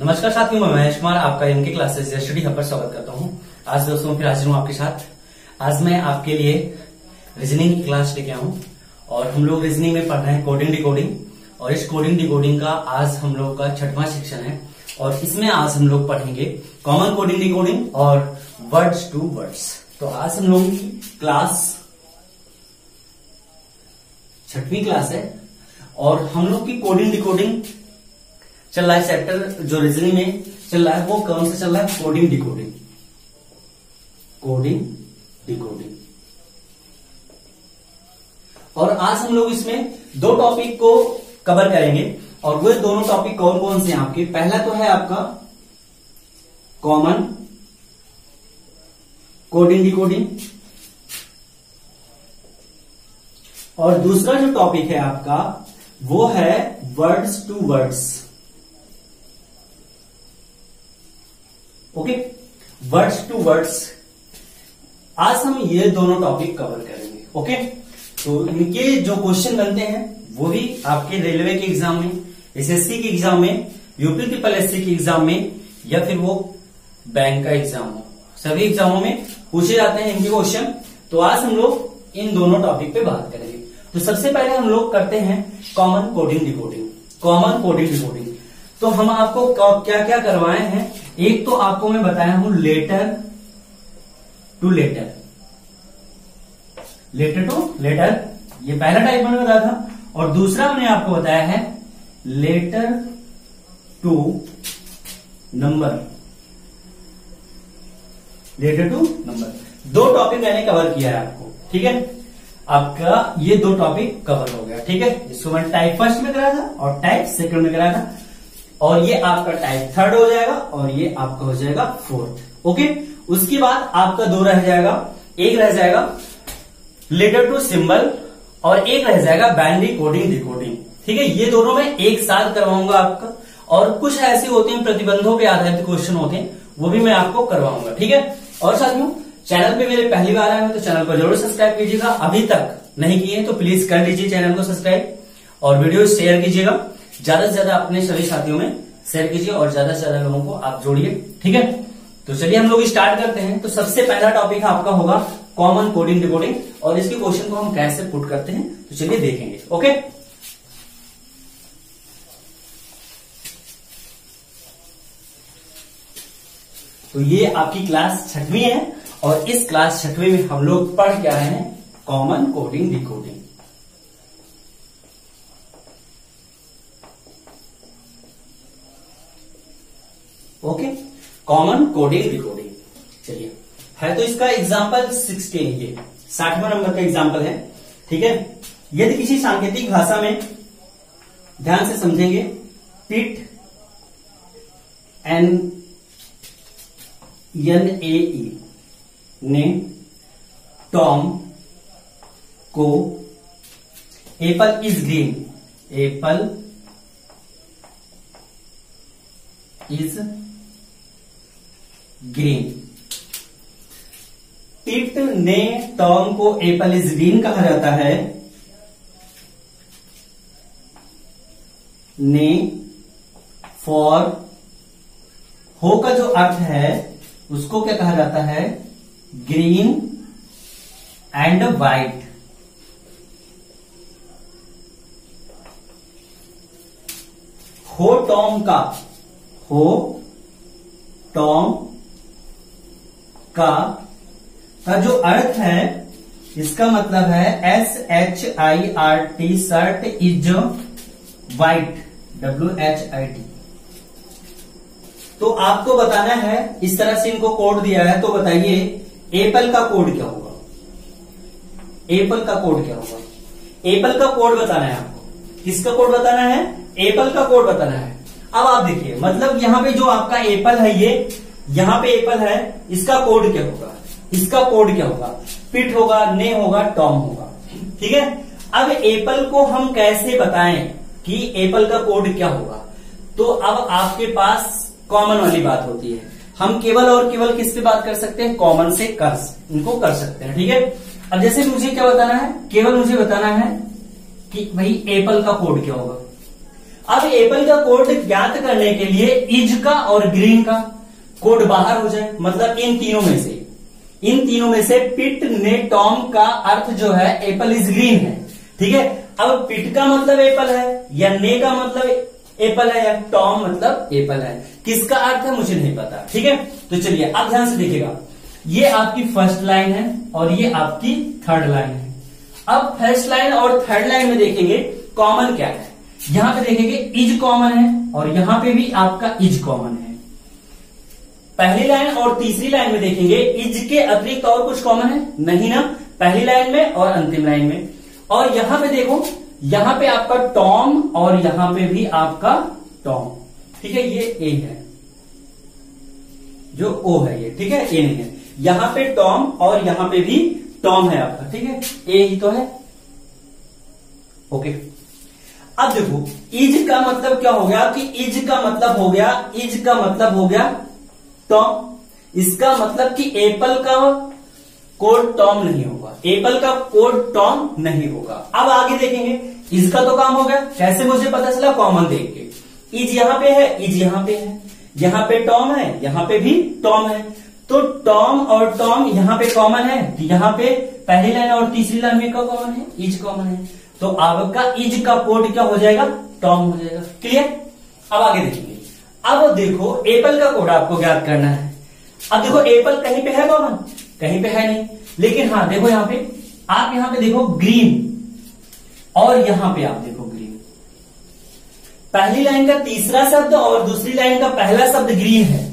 नमस्कार साथियों, मैं महेश कुमार आपका एमके क्लासेस स्टडी हब पर स्वागत करता हूं। आज दोस्तों फिर हाजिर हूं आपके साथ। आज मैं आपके लिए रीजनिंग क्लास लेके आया हूं और हम लोग रीजनिंग में पढ़ रहे हैं कोडिंग डिकोडिंग, और इस कोडिंग डिकोडिंग का आज हम लोग का छठवां सेक्शन है और इसमें आज हम लोग पढ़ेंगे कॉमन कोडिंग डिकोडिंग और वर्ड्स टू वर्ड्स। तो आज हम लोगों की क्लास छठवीं क्लास है और हम लोग की कोडिंग डिकोडिंग चल रहा है। चैप्टर जो रीजनिंग में चल रहा है वो कौन सा चल रहा है? Coding decoding. Coding decoding. और आज हम लोग इसमें दो टॉपिक को कवर करेंगे और वो दोनों टॉपिक कौन कौन से हैं आपके? पहला तो है आपका कॉमन कोडिंग डिकोडिंग और दूसरा जो टॉपिक है आपका वो है words to words. Okay, words to words. आज हम ये दोनों टॉपिक कवर करेंगे। ओके, तो इनके जो क्वेश्चन बनते हैं वो भी आपके रेलवे के एग्जाम में, एसएससी के एग्जाम में, यूपी ट्रिपल एससी के एग्जाम में या फिर वो बैंक का एग्जाम हो, सभी एग्जामों में पूछे जाते हैं इनके क्वेश्चन। तो आज हम लोग इन दोनों टॉपिक पे बात करेंगे। तो सबसे पहले हम लोग करते हैं common coding decoding. Common coding decoding तो हम आपको क्या क्या करवाए हैं? एक तो आपको मैं बताया हूं letter to letter, letter to letter, ये पहला टाइप मैंने बताया था। और दूसरा मैंने आपको बताया है letter to number, letter to number. दो टॉपिक मैंने कवर किया है आपको, ठीक है? आपका ये दो टॉपिक कवर हो गया, ठीक है? इसको मैंने टाइप फर्स्ट में कराया था और टाइप सेकंड में कराया था और ये आपका टाइप थर्ड हो जाएगा और ये आपका हो जाएगा फोर्थ। ओके, उसके बाद आपका दो रह जाएगा, एक रह जाएगा लेटर टू सिंबल और एक रह जाएगा बाइनरी कोडिंग डिकोडिंग, ठीक है? ये दोनों मैं एक साथ करवाऊंगा आपका। और कुछ ऐसे होते हैं प्रतिबंधों पे आधारित क्वेश्चन होते हैं, वो भी मैं आपको करवाऊंगा, ठीक है? और साथियों, चैनल पे मेरे पहली बार आए हैं तो चैनल को जरूर सब्सक्राइब कीजिएगा। अभी तक नहीं किए तो प्लीज कर लीजिए चैनल को सब्सक्राइब और वीडियो शेयर कीजिएगा, ज्यादा से ज्यादा अपने सभी साथियों में शेयर कीजिए और ज्यादा से ज्यादा लोगों को आप जोड़िए, ठीक है? तो चलिए हम लोग स्टार्ट करते हैं। तो सबसे पहला टॉपिक आपका होगा कॉमन कोडिंग डिकोडिंग और इसके क्वेश्चन को हम कैसे पुट करते हैं, तो चलिए देखेंगे। ओके, तो ये आपकी क्लास छठवीं है और इस क्लास छठवीं में हम लोग पढ़ क्या रहे हैं? Common coding decoding. Okay, common coding decoding. चलिए, है तो इसका एग्जाम्पल 16, ये 60वां नंबर का एग्जाम्पल है, ठीक है? यदि किसी सांकेतिक भाषा में, ध्यान से समझेंगे, पिट NAE ने टॉम को apple is green, apple is green, पिट ने टॉम को एप्पल इज ग्रीन कहा जाता है, ने फॉर हो का जो अर्थ है उसको क्या कहा जाता है? ग्रीन एंड व्हाइट, हो टॉम का, हो टॉम का जो अर्थ है इसका मतलब है SHIRT, shirt is white, WHIT। तो आपको बताना है, इस तरह से इनको कोड दिया है तो बताइए एप्पल का कोड क्या होगा? एप्पल का कोड क्या होगा? एप्पल का कोड बताना है आपको। किसका कोड बताना है? एप्पल का कोड बताना है। अब आप देखिए, मतलब यहां पे जो आपका एप्पल है, ये यहां पे एप्पल है, इसका कोड क्या होगा? इसका कोड क्या होगा? पिट होगा, ने होगा, टॉम होगा, ठीक है? अब एप्पल को हम कैसे बताएं कि एप्पल का कोड क्या होगा? तो अब आपके पास कॉमन वाली बात होती है। हम केवल और केवल किस पे बात कर सकते हैं? कॉमन से इनको कर सकते हैं, ठीक है? अब जैसे मुझे क्या बताना है? केवल मुझे बताना है कि भाई एप्पल का कोड क्या होगा। अब एप्पल का कोड ज्ञात करने के लिए इज का और ग्रीन का कोड बाहर हो जाए, मतलब इन तीनों में से पिट ने टॉम का अर्थ जो है एप्पल इज ग्रीन है, ठीक है। अब पिट का मतलब एप्पल है या ने का मतलब एप्पल है या टॉम मतलब एप्पल है, किसका अर्थ है मुझे नहीं पता, ठीक है। तो चलिए आप ध्यान से देखिएगा, ये आपकी फर्स्ट लाइन है और ये आपकी थर्ड लाइन है। अब फर्स्ट लाइन और थर्ड लाइन में देखेंगे कॉमन क्या है। यहां पे देखेंगे इज कॉमन है और यहां पे भी आपका इज कॉमन है। पहली लाइन और तीसरी लाइन में देखेंगे इज के अतिरिक्त और कुछ कॉमन है नहीं ना, पहली लाइन में और अंतिम लाइन में। और यहां पे देखो, यहां पे आपका टॉम और यहां पे भी आपका टॉम, ठीक है। ये ए है जो ओ है, ये ठीक है, ए नहीं है। यहां पे टॉम और यहां पे भी टॉम है आपका, ठीक है, ए ही तो है, ओके। अब देखो इज का मतलब क्या हो गया कि इज का मतलब हो गया टॉम। इसका मतलब कि एप्पल का कोड टॉम नहीं होगा, एप्पल का कोड टॉम नहीं होगा। अब आगे देखेंगे इसका तो काम हो गया, कैसे मुझे पता चला, कॉमन देख के। इज यहां पे है, इज यहां पे है, यहां पे टॉम है, यहां पे भी टॉम है, तो टॉम और टॉम यहां पे कॉमन है, यहां पे पहली लाइन और तीसरी लाइन में कॉमन है, इज कॉमन है, तो आपका इज का कोड क्या हो जाएगा, टॉम हो जाएगा, क्लियर। अब आगे देखेंगे, अब देखो एप्पल का कोड आपको ज्ञात करना है। अब देखो एप्पल कहीं पे है कॉमन, कहीं पे है नहीं, लेकिन हाँ देखो यहां पे आप यहां पे देखो ग्रीन और यहां पे आप देखो ग्रीन, पहली लाइन का तीसरा शब्द और दूसरी लाइन का पहला शब्द ग्रीन है,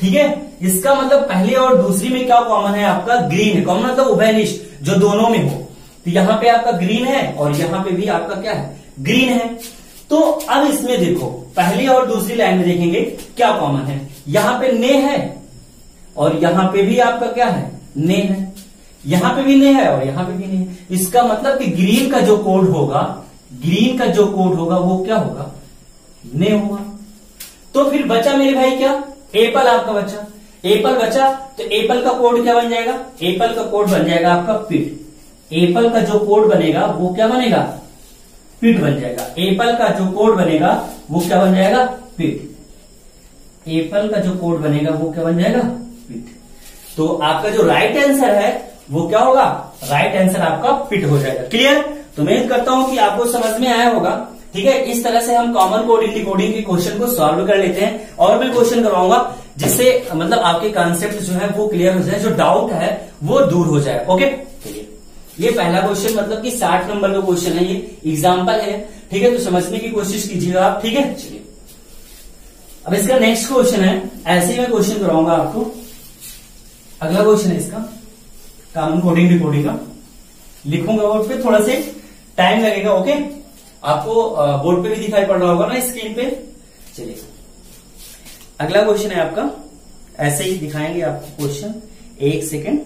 ठीक है। इसका मतलब पहले और दूसरी में क्या कॉमन है, आपका ग्रीन है। कॉमन मतलब उभयनिष्ठ जो दोनों में हो, तो यहां पे आपका ग्रीन है और यहां पे भी आपका क्या है, ग्रीन है। तो अब इसमें देखो पहली और दूसरी लाइन में देखेंगे क्या कॉमन है, यहां पे ने है और यहां पे भी आपका क्या है, ने है, यहां पे भी ने है और यहां पे भी ने है। इसका मतलब कि ग्रीन का जो कोड होगा वो क्या होगा, ने होगा। तो फिर बचा मेरे भाई क्या, एप्पल आपका बचा, एप्पल बचा तो एप्पल का कोड क्या बन जाएगा, एप्पल का कोड बन जाएगा आपका पिट। एप्पल का जो कोड बनेगा वो क्या बनेगा, पिट बन जाएगा। एप्पल का जो कोड बनेगा वो क्या बन जाएगा, पिट। एप्पल का जो कोड बनेगा वो क्या बन जाएगा, पिट। तो आपका जो राइट आंसर है वो क्या होगा, राइट आंसर आपका पिट हो जाएगा, क्लियर। तो मैं करता हूं कि आपको समझ में आया होगा, ठीक है। इस तरह से हम कॉमन कोडिंग डिकोडिंग के क्वेश्चन को सॉल्व कर लेते हैं और भी क्वेश्चन करवाऊंगा जिससे मतलब आपके कॉन्सेप्ट जो है वो क्लियर हो जाए, जो डाउट है वो दूर हो जाए, ओके। ये पहला क्वेश्चन मतलब कि 60 नंबर का क्वेश्चन है, ये एग्जाम्पल है, ठीक है, तो समझने की कोशिश कीजिएगा आप, ठीक है। चलिए अब इसका नेक्स्ट क्वेश्चन है, ऐसे ही मैं क्वेश्चन कराऊंगा आपको। अगला क्वेश्चन है इसका कॉमन कोडिंग डिकोडिंग का, लिखूंगा बोर्ड पे, थोड़ा से टाइम लगेगा, ओके। आपको बोर्ड पे भी दिखाई पड़ रहा होगा ना स्क्रीन पे। चलिए अगला क्वेश्चन है आपका, ऐसे ही दिखाएंगे आपको क्वेश्चन, एक सेकेंड।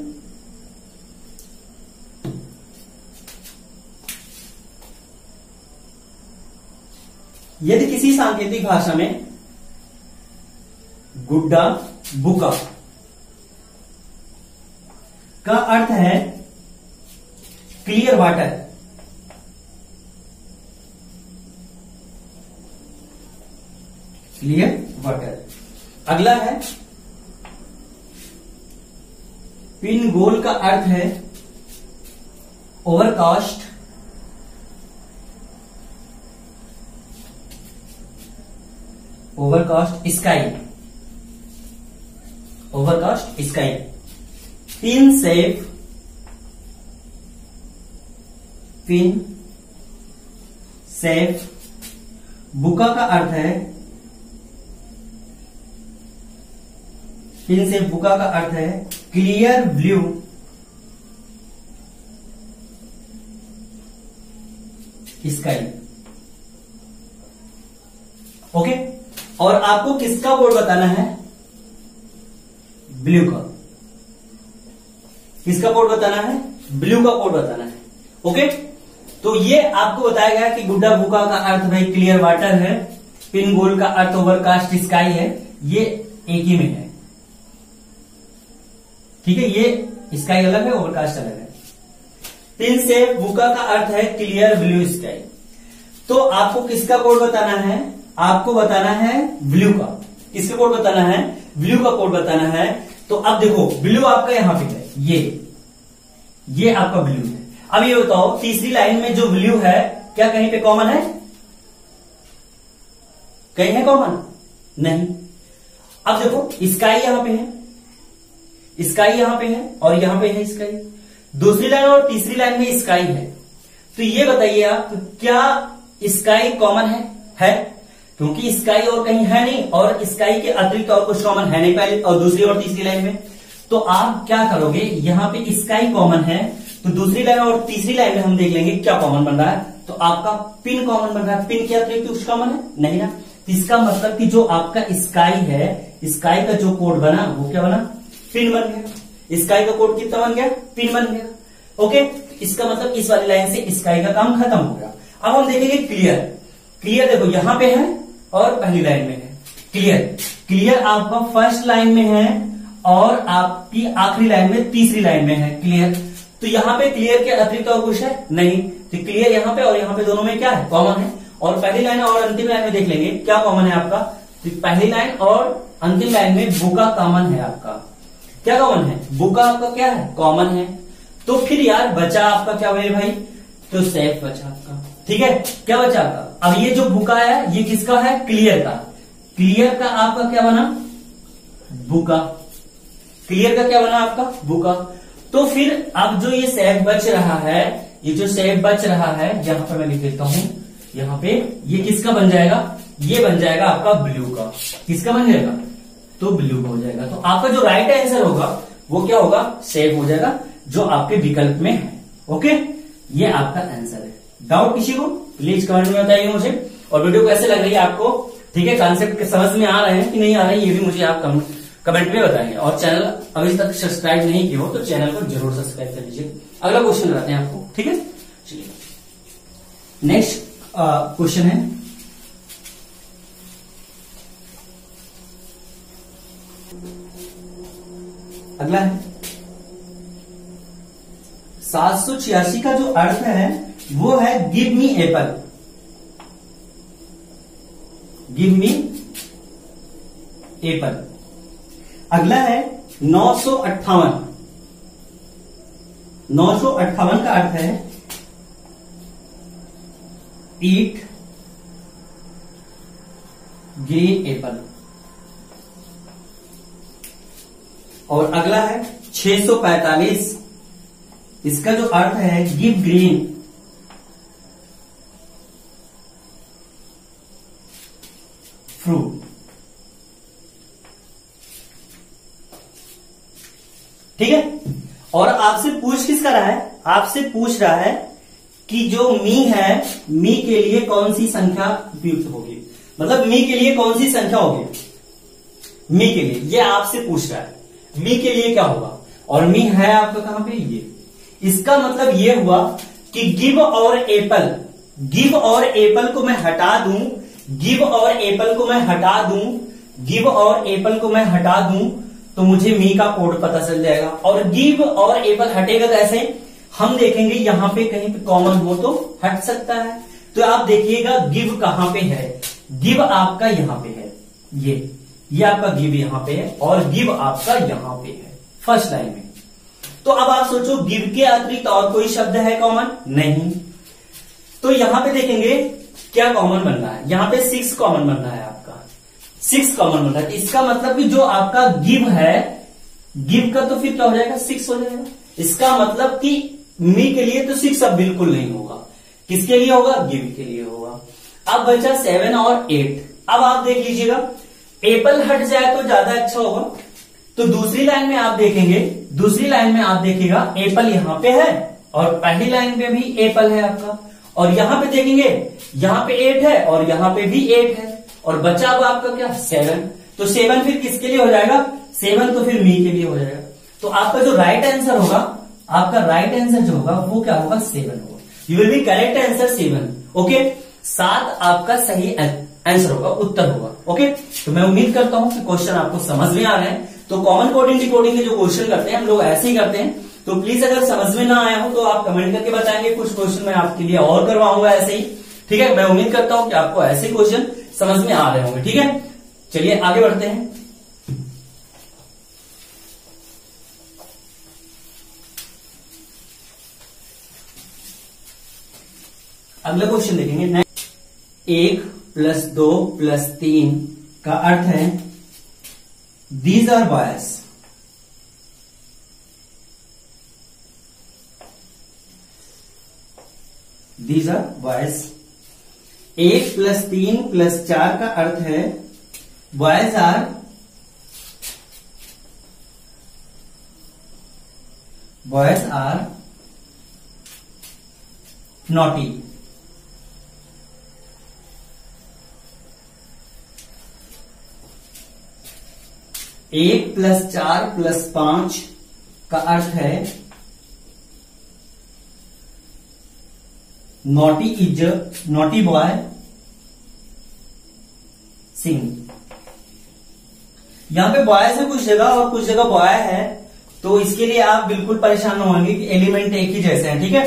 यदि किसी सांकेतिक भाषा में गुड्डा बुका का अर्थ है क्लियर वाटर, क्लियर वाटर। अगला है पिन गोल का अर्थ है overcast, overcast sky, overcast sky. Pin safe बुका का अर्थ है, पिन सेफ बुका का अर्थ है क्लियर ब्लू, स्काई, ओके। और आपको किसका कोड बताना है, ब्लू का। किसका कोड बताना है, ब्लू का कोड बताना है, ओके। तो ये आपको बताया गया कि गुड्डा बुका का अर्थ भाई क्लियर वाटर है, पिन गोल का अर्थ ओवरकास्ट स्काई है, ये एक ही में है, ठीक है। ये स्काई अलग है, ओवरकास्ट अलग है। पिन से बुका का अर्थ है क्लियर ब्लू स्काई। तो आपको किसका कोड बताना है, आपको बताना है ब्लू का। किसका कोड बताना है, ब्लू का कोड बताना है। तो अब देखो ब्लू आपका यहां पे है, ये आपका ब्लू है। अब ये बताओ तीसरी लाइन में जो ब्लू है क्या कहीं पे कॉमन है, कहीं है कॉमन नहीं। अब देखो स्काई यहां पे है, स्काई यहां पे है और यहां पे है स्काई। दूसरी लाइन और तीसरी लाइन में स्काई है, तो ये बताइए आप क्या स्काई कॉमन है क्योंकि स्काई और कहीं है नहीं और स्काई के अतिरिक्त और कुछ कॉमन है नहीं पहले और दूसरी और तीसरी लाइन में। तो आप क्या करोगे, यहां पे स्काई कॉमन है तो दूसरी लाइन और तीसरी लाइन में हम देख लेंगे क्या कॉमन बन रहा है। तो आपका पिन कॉमन बन रहा है, पिन के अतिरिक्त कुछ कॉमन है नहीं ना। इसका मतलब कि जो आपका स्काई है, स्काई का जो कोड बना वो क्या बना, पिन बन गया। स्काई का कोड कितना बन गया, पिन बन गया। ओके, इसका मतलब इस वाली लाइन से स्काई का काम खत्म हो गया। अब हम देखेंगे क्लियर। क्लियर देखो यहां पे है और पहली लाइन में है। क्लियर आपका फर्स्ट लाइन में है और आपकी आखिरी लाइन में तीसरी लाइन में है क्लियर। तो यहाँ पे क्लियर के अतिरिक्त और कुछ है नहीं। तो क्लियर यहाँ पे और यहाँ पे दोनों में क्या है, कॉमन है। और पहली लाइन और अंतिम लाइन में देख लेंगे क्या कॉमन है आपका। तो पहली लाइन और अंतिम लाइन में बुका कॉमन है आपका, क्या कॉमन है, बुका आपका क्या है, कॉमन है। तो फिर यार बचा आपका क्या मेरे भाई, तो सेफ बचा आपका। ठीक है, क्या बचा आपका। अब ये जो बुका है ये किसका है, क्लियर का। क्लियर का आपका क्या बना, बुका। क्लियर का क्या बना आपका, बुका। तो फिर अब जो ये सेफ बच रहा है, ये जो सेफ बच रहा है यहां पर मैं लिख देता हूं, यहाँ पे ये किसका बन जाएगा, ये बन जाएगा आपका ब्लू का। किसका बन जाएगा, तो ब्लू का हो जाएगा। तो आपका जो राइट आंसर होगा वो क्या होगा, सेफ हो जाएगा जो आपके विकल्प में है। ओके, ये आपका आंसर है। डाउट किसी को प्लीज कमेंट में बताइए मुझे, और वीडियो कैसे लग रही है आपको। ठीक है, कॉन्सेप्ट के समझ में आ रहे हैं कि नहीं आ रहे हैं ये भी मुझे आप कमेंट में बताइए। और चैनल अभी तक सब्सक्राइब नहीं किया हो तो चैनल को जरूर सब्सक्राइब कर लीजिए। अगला क्वेश्चन बताते हैं आपको। ठीक है, चलिए नेक्स्ट क्वेश्चन है। अगला है 786 का जो अर्थ है वो है give me apple. Give me apple. अगला है 958। 958 का अर्थ है ईट ग्रीन एपल। और अगला है 645, इसका जो अर्थ है गिव ग्रीन फ्रूट। ठीक है, और आपसे पूछ किस कर रहा है, आपसे पूछ रहा है कि जो मी है, मी के लिए कौन सी संख्या उपयुक्त होगी, मतलब मी के लिए कौन सी संख्या होगी। मी के लिए ये आपसे पूछ रहा है मी के लिए क्या होगा, और मी है आपका कहां पे, ये। इसका मतलब ये हुआ कि गिव और एप्पल, गिव और एप्पल को मैं हटा दूं, गिव और एप्पल को मैं हटा दूं, गिव और एप्पल को मैं हटा दूं तो मुझे मी का कोड पता चल जाएगा। और गिव और एप्पल हटेगा कैसे, हम देखेंगे यहां पे कहीं पे कॉमन हो तो हट सकता है। तो आप देखिएगा गिव कहां पे है, गिव आपका यहां पे है, ये आपका गिव यहां पे है और गिव आपका यहां पे है फर्स्ट लाइन में। तो अब आप सोचो गिव के अतिरिक्त और कोई शब्द है कॉमन, नहीं। तो यहां पे देखेंगे क्या कॉमन बन रहा है, यहां पे 6 कॉमन बन रहा है आपका, 6 कॉमन बन रहा है। इसका मतलब कि जो आपका गिव है, गिव का तो फिर क्या हो जाएगा, 6 हो जाएगा। इसका मतलब कि मी के लिए तो 6 अब बिल्कुल नहीं होगा, किसके लिए होगा, गिव के लिए होगा। अब बचा 7 और 8। अब आप देख लीजिएगा एप्पल हट जाए तो ज्यादा अच्छा होगा। तो दूसरी लाइन में आप देखेंगे, दूसरी लाइन में आप देखिएगा एप्पल यहाँ पे है और पहली लाइन में भी एप्पल है आपका, और यहाँ पे देखेंगे यहाँ पे 8 है और यहाँ पे भी 8 है, और बचा हुआ आपका क्या, 7। तो 7 फिर किसके लिए हो जाएगा, 7 तो फिर मी के लिए हो जाएगा। तो आपका जो राइट आंसर होगा, आपका राइट आंसर जो होगा वो क्या होगा, 7 होगा। You will be correct answer 7। Okay, 7 आपका सही आंसर होगा, उत्तर होगा। ओके, तो मैं उम्मीद करता हूं कि क्वेश्चन आपको समझ में आ रहे हैं। तो कॉमन कोडिंग डिकोडिंग के जो क्वेश्चन करते हैं हम लोग ऐसे ही करते हैं। तो प्लीज अगर समझ में ना आया हो तो आप कमेंट करके बताएंगे, कुछ क्वेश्चन मैं आपके लिए और करवाऊंगा ऐसे ही। ठीक है। मैं उम्मीद करता हूं कि आपको ऐसे क्वेश्चन समझ में आ रहे होंगे। ठीक है, चलिए आगे बढ़ते हैं। अगला क्वेश्चन देखेंगे। 1 + 2 + 3 का अर्थ है these are boys. These are boys. 1 + 3 + 4 का अर्थ है बॉयज आर नॉटी। एक प्लस 4 + 5 का अर्थ है naughty is naughty boy Singh. यहां पे बॉय से कुछ जगह और कुछ जगह बॉय है, तो इसके लिए आप बिल्कुल परेशान ना होंगे कि एलिमेंट एक ही जैसे हैं। ठीक है,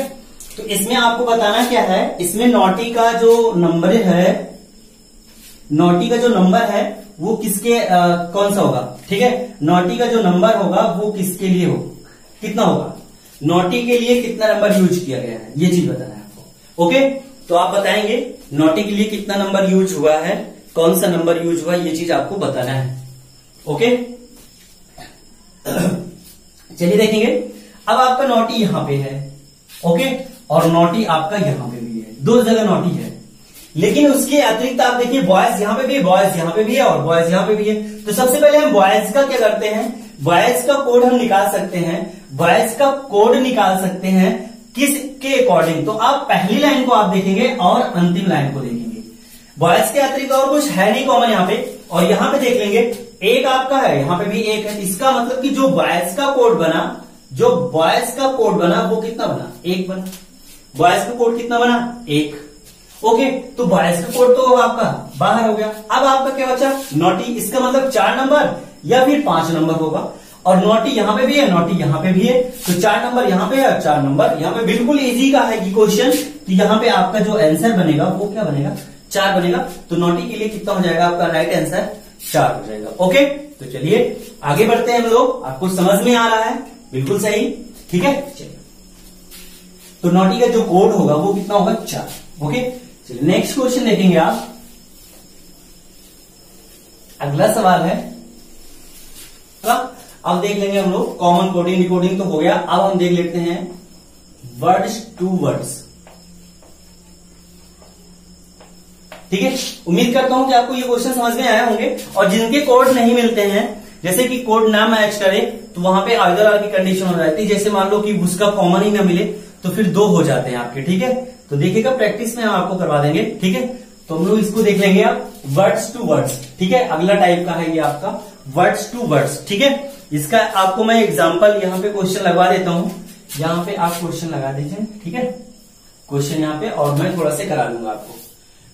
तो इसमें आपको बताना क्या है, इसमें नॉटी का जो नंबर है, नॉटी का जो नंबर है वो किसके कौन सा होगा। ठीक है, नॉटी का जो नंबर होगा वो किसके लिए हो, कितना होगा, नॉटी के लिए कितना नंबर यूज किया गया है, ये चीज बताना है आपको। ओके, तो आप बताएंगे नॉटी के लिए कितना नंबर यूज हुआ है, कौन सा नंबर यूज हुआ, ये चीज आपको बताना है। ओके, चलिए देखेंगे। अब आपका नॉटी यहां पे है, ओके, और नॉटी आपका यहां पे भी है, दो जगह नॉटी है। लेकिन उसके अतिरिक्त आप देखिए बॉयज यहां पे भी है, बॉयज यहां पे भी है और बॉयज यहां पे भी है। तो सबसे पहले हम बॉयज का क्या करते हैं, बॉयज का कोड हम निकाल सकते हैं। बॉयज का कोड निकाल सकते हैं किसके अकॉर्डिंग, तो आप पहली लाइन को आप देखेंगे और अंतिम लाइन को देखेंगे। बॉयज के अतिरिक्त और कुछ है नहीं कॉमन यहाँ पे, और यहाँ पे देख लेंगे एक आपका है, यहाँ पे भी एक है। इसका मतलब कि जो बॉयज का कोड बना, जो बॉयज का कोड बना वो कितना बना, एक बना। बॉयज का कोड कितना बना, एक। ओके, तो बॉयज का कोड तो आपका बाहर हो गया। अब आपका क्या बचा, नॉटी। इसका मतलब 4 नंबर या फिर 5 नंबर होगा, और नॉटी यहां पे भी है, नॉटी यहां पे भी है। तो 4 नंबर यहां पे है, 4 नंबर यहां पे। बिल्कुल इजी का है कि क्वेश्चन कि यहां पे आपका जो आंसर बनेगा वो क्या बनेगा, 4 बनेगा। तो नॉटी के लिए कितना हो जाएगा आपका राइट आंसर, 4 हो जाएगा। ओके, तो चलिए आगे बढ़ते हैं हम लोग। आपको समझ में आ रहा है बिल्कुल सही, ठीक है। चलिए, तो नॉटी का जो कोड होगा वो कितना होगा, 4। ओके, चलिए नेक्स्ट क्वेश्चन देखेंगे आप। अगला सवाल है, अब देख लेंगे हम लोग कॉमन कोडिंग डिकोडिंग तो हो गया। अब हम देख लेते हैं वर्ड्स टू वर्ड्स। ठीक है, उम्मीद करता हूं कि आपको ये क्वेश्चन समझ में आए होंगे। और जिनके कोड नहीं मिलते हैं, जैसे कि कोड ना मैच करे, तो वहां पे आइदर आर की कंडीशन हो जाती है। जैसे मान लो कि उसका कॉमन ही ना मिले तो फिर 2 हो जाते हैं आपके। ठीक है, तो देखिएगा प्रैक्टिस में हम आपको करवा देंगे। ठीक है, तो हम लोग इसको देख लेंगे आप, वर्ड्स टू वर्ड्स। ठीक है, अगला टाइप का है ये आपका वर्ड्स टू वर्ड्स। ठीक है, इसका आपको मैं एग्जांपल यहाँ पे क्वेश्चन लगवा देता हूं। यहाँ पे आप क्वेश्चन लगा दीजिए, ठीक है, क्वेश्चन यहाँ पे, और मैं थोड़ा से करा लूंगा आपको।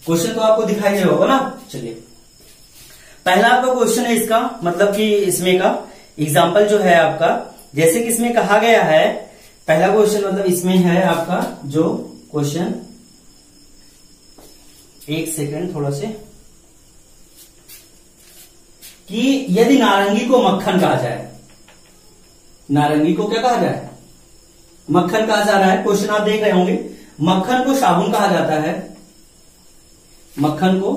क्वेश्चन तो आपको दिखाई दे रहा होगा ना। चलिए, पहला आपका क्वेश्चन है इसका, मतलब कि इसमें का एग्जाम्पल जो है आपका, जैसे कि इसमें कहा गया है पहला क्वेश्चन, मतलब इसमें है आपका जो क्वेश्चन, 1 सेकेंड थोड़ा से, कि यदि नारंगी को मक्खन कहा जाए। नारंगी को क्या कहा जाए, मक्खन कहा जा रहा है। क्वेश्चन आप देख रहे होंगे, मक्खन को साबुन कहा जाता है। मक्खन को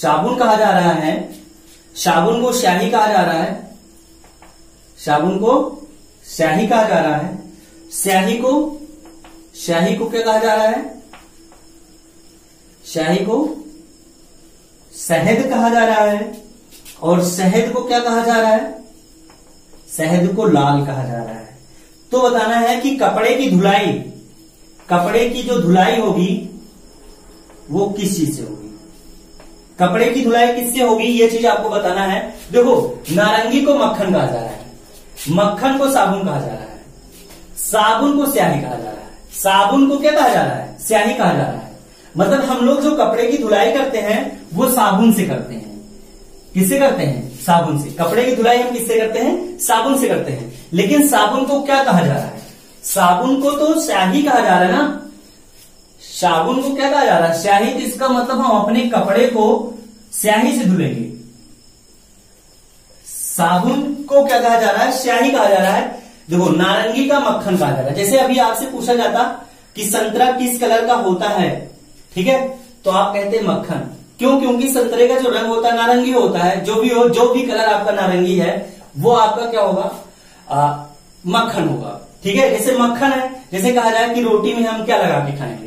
साबुन कहा जा रहा है, साबुन को स्याही कहा जा रहा है, साबुन को स्याही कहा जा रहा है, स्याही को क्या कहा जा रहा है, स्याही को शहद कहा जा रहा है, और शहद को क्या कहा जा रहा है, शहद को लाल कहा जा रहा है। तो बताना है कि कपड़े की धुलाई, कपड़े की जो धुलाई होगी वो किस चीज से होगी, कपड़े की धुलाई किससे होगी, ये चीज आपको बताना है। देखो, नारंगी को मक्खन कहा जा रहा है, मक्खन को साबुन कहा जा रहा है, साबुन को स्याही कहा जा रहा है, साबुन को क्या कहा जा रहा है, स्याही कहा जा रहा है। मतलब हम लोग जो कपड़े की धुलाई करते हैं वो साबुन से करते हैं। किससे करते हैं, साबुन से। कपड़े की धुलाई हम किससे करते हैं, साबुन से करते हैं। लेकिन साबुन को क्या कहा जा रहा है, साबुन को तो स्याही कहा जा रहा है ना, साबुन को क्या कहा जा रहा है? स्याही। तो इसका मतलब हम अपने कपड़े को स्याही से धुलेंगे। साबुन को क्या कहा जा रहा है? स्याही कहा जा रहा है। देखो, नारंगी का मक्खन कहा जा रहा है। जैसे अभी आपसे पूछा जाता कि संतरा किस कलर का होता है, ठीक है, तो आप कहते मक्खन। क्यों? क्योंकि संतरे का जो रंग होता है नारंगी होता है। जो भी हो, जो भी कलर आपका नारंगी है वो आपका क्या होगा? मक्खन होगा। ठीक है, जैसे मक्खन है। जैसे कहा जाए कि रोटी में हम क्या लगा के खाएंगे,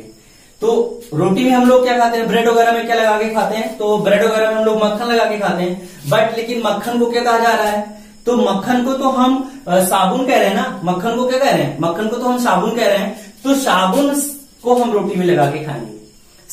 तो रोटी में हम लोग क्या खाते हैं? ब्रेड वगैरह में क्या लगा के खाते हैं? तो ब्रेड वगैरह में हम लोग मक्खन लगा के खाते हैं। बट लेकिन मक्खन को क्या कहा जा रहा है? तो मक्खन को तो हम साबुन कह रहे हैं ना। मक्खन को क्या कह रहे हैं? मक्खन को तो हम साबुन कह रहे हैं। तो साबुन को हम रोटी में लगा के खाएंगे।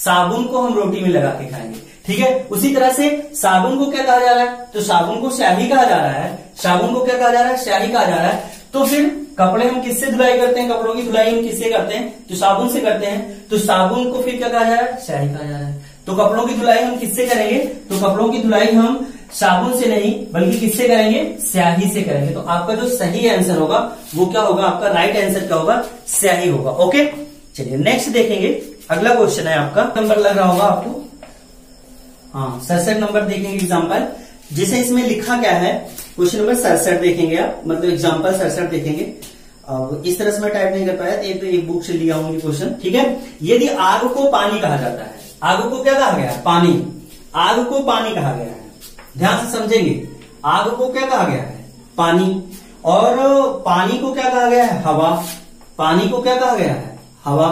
साबुन को हम रोटी में लगा के खाएंगे। ठीक है, उसी तरह से साबुन को क्या कहा जा रहा है? तो साबुन को स्याही कहा जा रहा है। साबुन को क्या कहा जा रहा है? स्याही कहा जा रहा है। तो फिर कपड़े हम किससे धुलाई करते हैं? कपड़ों की धुलाई हम किससे करते हैं? तो साबुन से करते हैं। तो साबुन को फिर क्या कहा जा रहा है? स्याही कहा जा रहा है। तो कपड़ों की धुलाई हम किससे करेंगे? तो कपड़ों की धुलाई हम साबुन से नहीं बल्कि किससे करेंगे? स्याही से करेंगे। तो आपका जो सही आंसर होगा वो क्या होगा? आपका राइट आंसर क्या होगा? स्याही होगा। ओके, चलिए नेक्स्ट देखेंगे। अगला क्वेश्चन है आपका, नंबर लग रहा होगा आपको, हाँ 67 नंबर देखेंगे एग्जाम्पल। जैसे इसमें लिखा क्या है, क्वेश्चन नंबर 67 देखेंगे आप, मतलब एग्जाम्पल 67 देखेंगे। अब इस तरह से मैं टाइप नहीं कर पाया, तो एक बुक से लिया हूं क्वेश्चन। ठीक है, यदि आग को पानी कहा जाता है, आग को क्या कहा गया? पानी। आग को पानी कहा गया है, ध्यान से समझेंगे। आग को क्या कहा गया है? पानी। और पानी को क्या कहा गया है? हवा। पानी को क्या कहा गया है? हवा।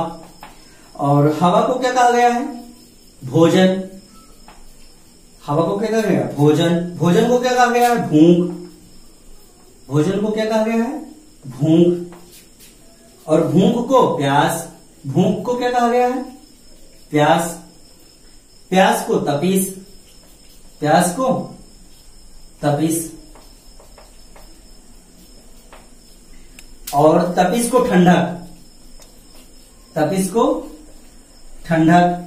और हवा को क्या कहा गया है? भोजन। हवा को क्या कहा गया? भोजन। भोजन को क्या कहा गया है? भूख। भोजन को क्या कहा गया है? भूख। और भूख को प्यास। भूख को क्या कहा गया है? प्यास। प्यास को तपीस। प्यास को तपीस। और तपीस को ठंडक। तपीस को ठंडक।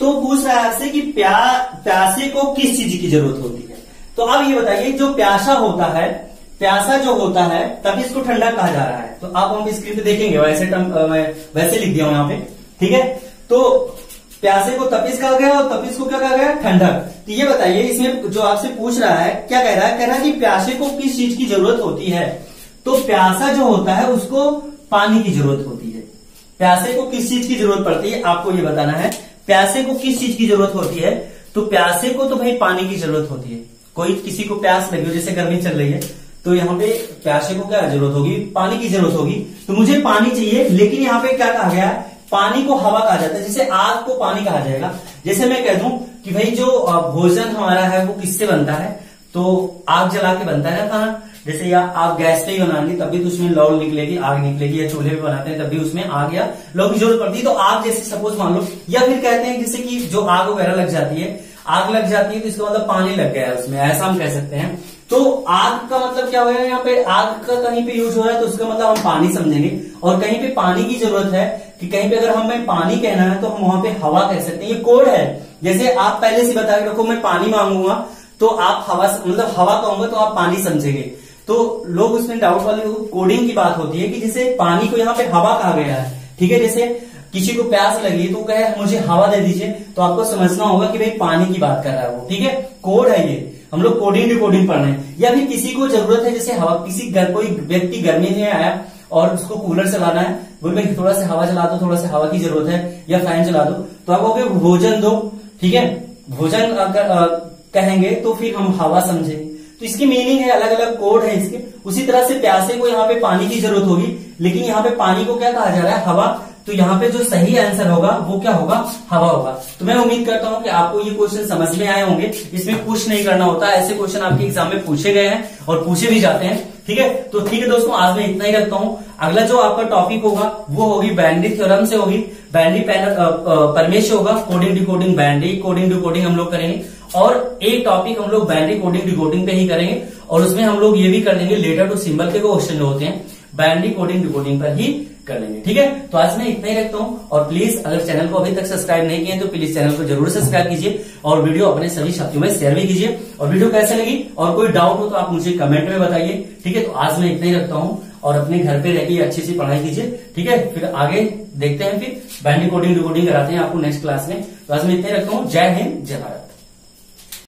तो पूछ रहा है आपसे कि प्यासे को किस चीज की जरूरत होती है। तो अब ये बताइए, जो प्यासा होता है, प्यासा जो होता है, तपीस को ठंडा कहा जा रहा है। तो आप हम स्क्रीन पे देखेंगे, वैसे लिख दिया हूं यहां पे। ठीक है, तो प्यासे को तपीस कहा गया और तपीस को क्या कहा गया? ठंडक। तो ये बताइए, इसमें जो आपसे पूछ रहा है क्या कह रहा है? कह रहा है कि प्यासे को किस चीज की जरूरत होती है। तो प्यासा जो होता है उसको पानी की जरूरत होती है। प्यासे को किस चीज की जरूरत पड़ती है, आपको ये बताना है। प्यासे को किस चीज की जरूरत होती है? तो प्यासे को तो भाई पानी की जरूरत होती है। कोई किसी को प्यास लगी हो, जैसे गर्मी चल रही है, तो यहाँ पे प्यासे को क्या जरूरत होगी? पानी की जरूरत होगी। तो मुझे पानी चाहिए, लेकिन यहाँ पे क्या कहा गया है? पानी को हवा कहा जाता है। जैसे आग को पानी कहा जाएगा। जैसे मैं कह दूं कि भाई जो भोजन हमारा है वो किससे बनता है? तो आग जला के बनता है ना खाना। जैसे या आप गैस पे ही बनाएंगे तब भी तो उसमें लौ निकलेगी, आग निकलेगी, या चूल्हे पे बनाते हैं तब भी उसमें आग या लौ की जरूरत पड़ती है। तो आग जैसे सपोज मान लो, या फिर कहते हैं जैसे कि जो आग वगैरह लग जाती है, आग लग जाती है तो इसका मतलब पानी लग गया है उसमें, ऐसा हम कह सकते हैं। तो आग का मतलब क्या हो गया? यहाँ पे आग का कहीं पे यूज हो रहा है तो उसका मतलब हम पानी समझेंगे। और कहीं पे पानी की जरूरत है कि कहीं पे अगर हमें पानी कहना है तो हम वहां पे हवा कह सकते हैं। ये कोड है। जैसे आप पहले से बता के रखो, मैं पानी मांगूंगा तो आप हवा, मतलब हवा कहूंगा तो आप पानी समझेंगे। तो लोग उसमें डाउट वाले कोडिंग की बात होती है कि जैसे पानी को यहाँ पे हवा कहा गया है। ठीक है, जैसे किसी को प्यास लगी तो कहे मुझे हवा दे दीजिए, तो आपको समझना होगा कि भाई पानी की बात कर रहा है वो। ठीक है, कोड है ये, हम लोग कोडिंग डिकोडिंग पढ़ रहे हैं। या फिर किसी को जरूरत है, जैसे हवा, किसी कोई व्यक्ति गर्मी में आया और उसको कूलर चलाना है, बोले थोड़ा सा हवा चला दो, थोड़ा सा हवा की जरूरत है, या फैन चला दो, तो आप कहोगे भोजन दो। ठीक है, भोजन अगर कहेंगे तो फिर हम हवा समझेंगे। तो इसकी मीनिंग है, अलग अलग कोड है इसके। उसी तरह से प्यासे को यहाँ पे पानी की जरूरत होगी, लेकिन यहाँ पे पानी को क्या कहा जा रहा है? हवा। तो यहाँ पे जो सही आंसर होगा वो क्या होगा? हवा होगा। तो मैं उम्मीद करता हूँ कि आपको ये क्वेश्चन समझ में आए होंगे। इसमें कुछ नहीं करना होता, ऐसे क्वेश्चन आपके एग्जाम में पूछे गए हैं और पूछे भी जाते हैं। ठीक है, तो ठीक है दोस्तों, आज मैं इतना ही रखता हूँ। अगला जो आपका टॉपिक होगा वो होगी बैंडी थ्योरम से होगी, बैंडी प्रमेय होगा, कोडिंग डिकोडिंग बैंडी, कोडिंग डिकोडिंग हम लोग करेंगे। और एक टॉपिक हम लोग बैंडी कोडिंग डिकोडिंग पे ही करेंगे, और उसमें हम लोग ये भी कर लेंगे, लेटर टू सिंबल के क्वेश्चन जो होते हैं बैंडी कोडिंग डिकोडिंग पर ही कर लेंगे। ठीक है, तो आज मैं इतना ही रखता हूँ। और प्लीज अगर चैनल को अभी तक सब्सक्राइब नहीं किए तो प्लीज चैनल को जरूर सब्सक्राइब कीजिए, और वीडियो अपने सभी साथियों में शेयर भी कीजिए। और वीडियो कैसे लगी और कोई डाउट हो तो आप मुझे कमेंट में बताइए। ठीक है, तो आज मैं इतना ही रखता हूँ, और अपने घर पे रहकर अच्छी सी पढ़ाई कीजिए। ठीक है, फिर आगे देखते हैं फिर बाइनरी कोडिंग डिकोडिंग कराते हैं आपको नेक्स्ट क्लास में। तो आज मैं इतने रखता हूँ। जय हिंद जय भारत।